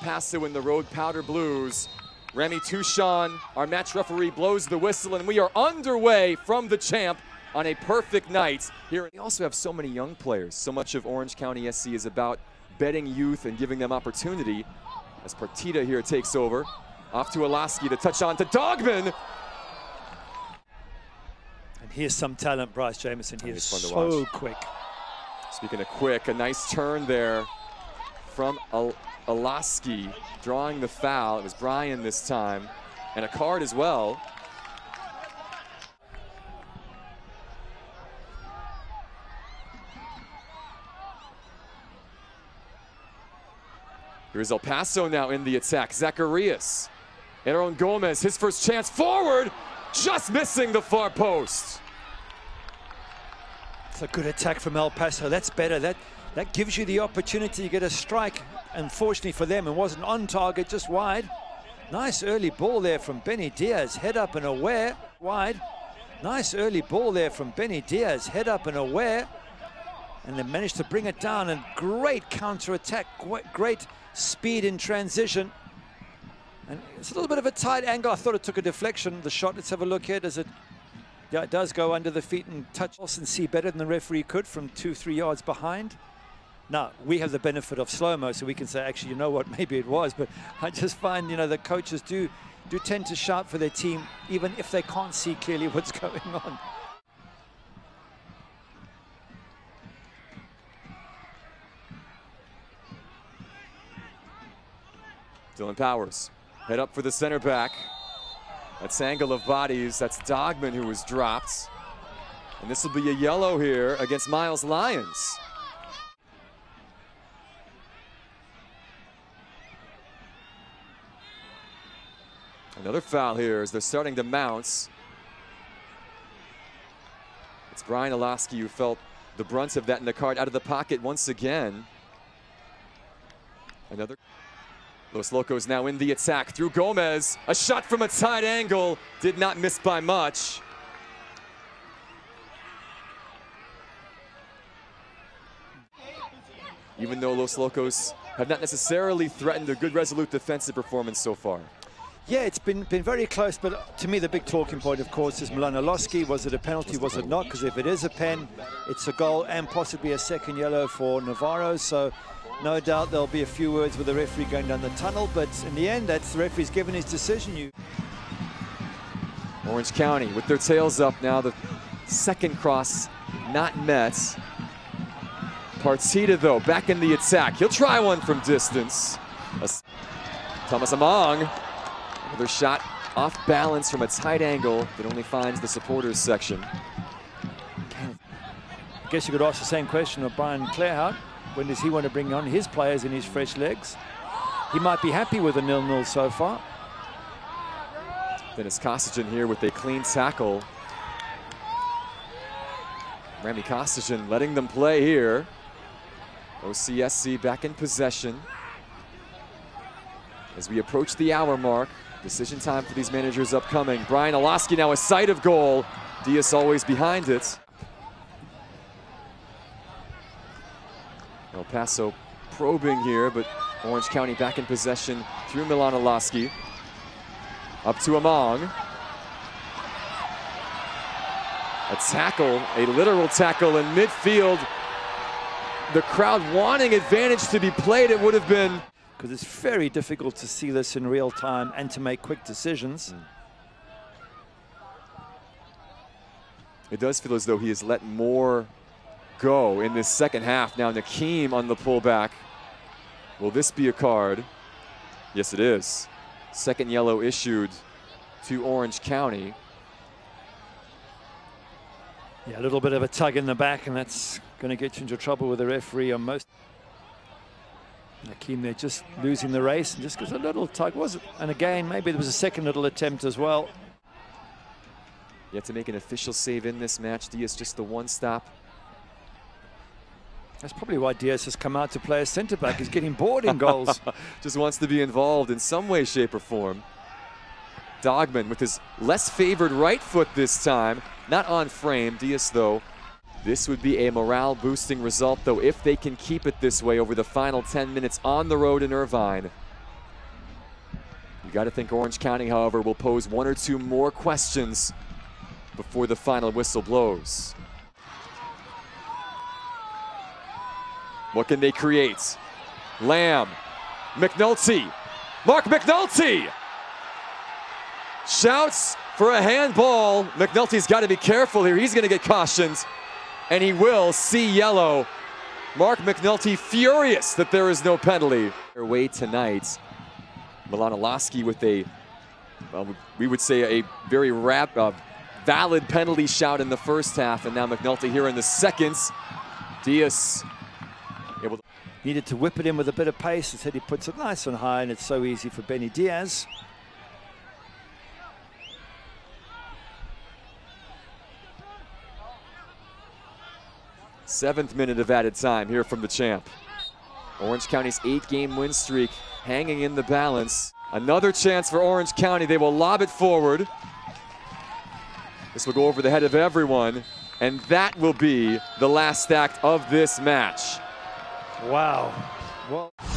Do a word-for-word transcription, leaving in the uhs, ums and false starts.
Paso in the Road Powder Blues. Remy Touchon, our match referee, blows the whistle, and we are underway from the champ on a perfect night here. We also have so many young players. So much of Orange County S C is about betting youth and giving them opportunity. As Partida here takes over, off to Ilasky to touch on to Doghman. And here's some talent, Bryce Jamieson. He is so quick. Speaking of quick, a nice turn there from Ilasky, drawing the foul. It was Brian this time, and a card as well. Here's El Paso now in the attack. Zacarías Aaron Gomez, his first chance forward, just missing the far post. It's a good attack from El Paso. That's better. That, that gives you the opportunity to get a strike. Unfortunately for them, it wasn't on target, just wide. Nice early ball there from Benny Diaz. Head up and aware. Wide. Nice early ball there from Benny Diaz. Head up and aware. And they managed to bring it down, and great counter-attack, great speed in transition. And it's a little bit of a tight angle. I thought it took a deflection, the shot. Let's have a look here. Does it? Yeah, it does go under the feet and touch. Olsen see better than the referee could from two, three yards behind. Now, we have the benefit of slow-mo, so we can say, actually, you know what, maybe it was. But I just find, you know, the coaches do, do tend to shout for their team, even if they can't see clearly what's going on. Dylan Powers, head up for the center back. That's angle of bodies. That's Doghman who was dropped. And this will be a yellow here against Miles Lyons. Another foul here as they're starting to mount. It's Brian Iloski who felt the brunt of that in the card. Out of the pocket once again. Another... Los Locos now in the attack through Gomez. A shot from a tight angle. Did not miss by much. Even though Los Locos have not necessarily threatened a good, resolute defensive performance so far. Yeah, it's been, been very close, but to me the big talking point, of course, is Milan Iloski. Was it a penalty, was it not? Because if it is a pen, it's a goal and possibly a second yellow for Navarro. So no doubt there'll be a few words with the referee going down the tunnel, but in the end, that's the referee's given his decision. You Orange County with their tails up now. The second cross not met. Partida, though, back in the attack. He'll try one from distance. Thomas Amang. Another shot off balance from a tight angle that only finds the supporters section. I guess you could ask the same question of Brian Clarehout. When does he want to bring on his players in his fresh legs? He might be happy with a nil nil so far. Denys Kostyshyn here with a clean tackle. Remy Kostyshyn letting them play here. O C S C back in possession. As we approach the hour mark, decision time for these managers upcoming. Brian Iloski now a sight of goal. Diaz always behind it. El Paso probing here, but Orange County back in possession through Milan Iloski. Up to Amang. A tackle, a literal tackle in midfield. The crowd wanting advantage to be played, it would have been... Because it's very difficult to see this in real time and to make quick decisions. Mm. It does feel as though he has let more go in this second half. Now Nakkim on the pullback. Will this be a card? Yes, it is. Second yellow issued to Orange County. Yeah, a little bit of a tug in the back, and that's going to get you into trouble with the referee on most... Nakkim there just losing the race, and just because a little tug was it? And again, maybe there was a second little attempt as well. Yet to make an official save in this match. Diaz just the one stop. That's probably why Diaz has come out to play as centre back. He's getting bored in goals. Just wants to be involved in some way, shape, or form. Doghman with his less favoured right foot this time, not on frame. Diaz though. This would be a morale-boosting result, though, if they can keep it this way over the final ten minutes on the road in Irvine. You got to think Orange County, however, will pose one or two more questions before the final whistle blows. What can they create? Lamb, McNulty, Mark McNulty! Shouts for a handball. McNulty's got to be careful here. He's going to get cautioned, and he will see yellow. Mark McNulty furious that there is no penalty. Their way tonight, Milan Iloski with a, well, we would say a very rap, uh, valid penalty shout in the first half, and now McNulty here in the seconds. Diaz able to... Needed to whip it in with a bit of pace. Instead he puts it nice and high, and it's so easy for Benny Diaz. Seventh minute of added time here from the champ. Orange County's eight-game win streak hanging in the balance. Another chance for Orange County. They will lob it forward. This will go over the head of everyone, and that will be the last act of this match. Wow. Well.